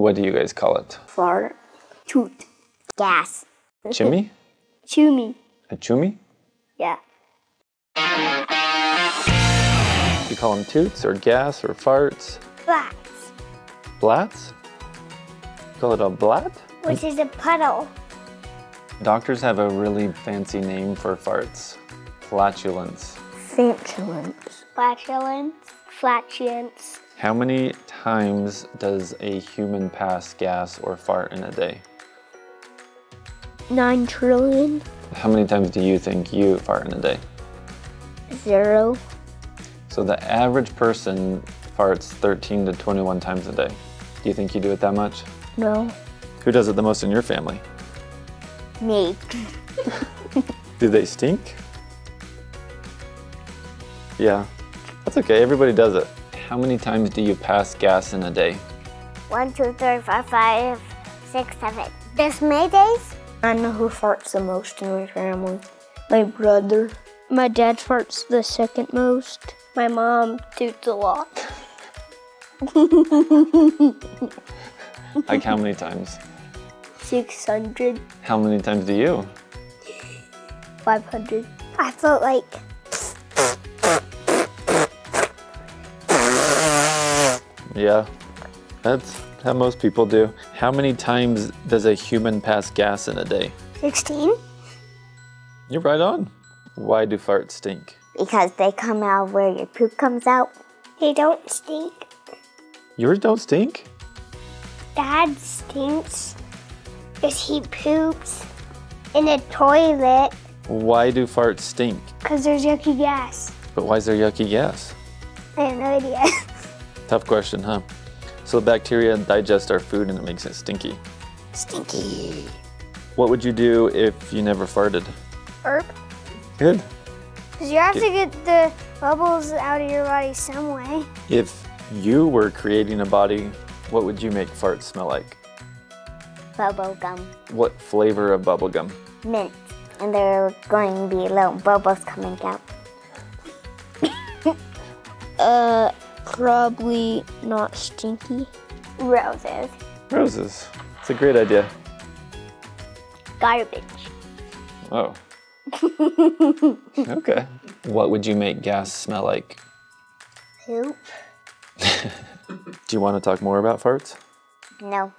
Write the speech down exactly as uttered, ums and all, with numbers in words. What do you guys call it? Fart. Toot. Gas. Chimney? Chumi. A chumi? Yeah. You call them toots or gas or farts? Blats. Blats? You call it a blat? Which is a puddle. Doctors have a really fancy name for farts. Flatulence. Flatulence. Flatulence. Flatulence. How many times does a human pass gas or fart in a day? Nine trillion. How many times do you think you fart in a day? Zero. So the average person farts thirteen to twenty-one times a day. Do you think you do it that much? No. Who does it the most in your family? Me. Do they stink? Yeah. That's okay, everybody does it. How many times do you pass gas in a day? One, two, three, four, five, six, seven. There's many days. I know who farts the most in my family. My brother. My dad farts the second most. My mom toots a lot. Like how many times? six hundred. How many times do you? five hundred. I felt like... Yeah, that's how most people do. How many times does a human pass gas in a day? sixteen. You're right on. Why do farts stink? Because they come out where your poop comes out. They don't stink. Yours don't stink? Dad stinks because he poops in a toilet. Why do farts stink? Because there's yucky gas. But why is there yucky gas? I have no idea. Tough question, huh? So bacteria digest our food and it makes it stinky. Stinky. What would you do if you never farted? Burp. Good. Because you have to get the bubbles out of your body some way. If you were creating a body, what would you make farts smell like? Bubble gum. What flavor of bubble gum? Mint. And there are going to be little bubbles coming out. uh, probably not stinky. Roses. Roses. It's a great idea. Garbage. Oh. Okay. What would you make gas smell like? Poop. Do you want to talk more about farts? No.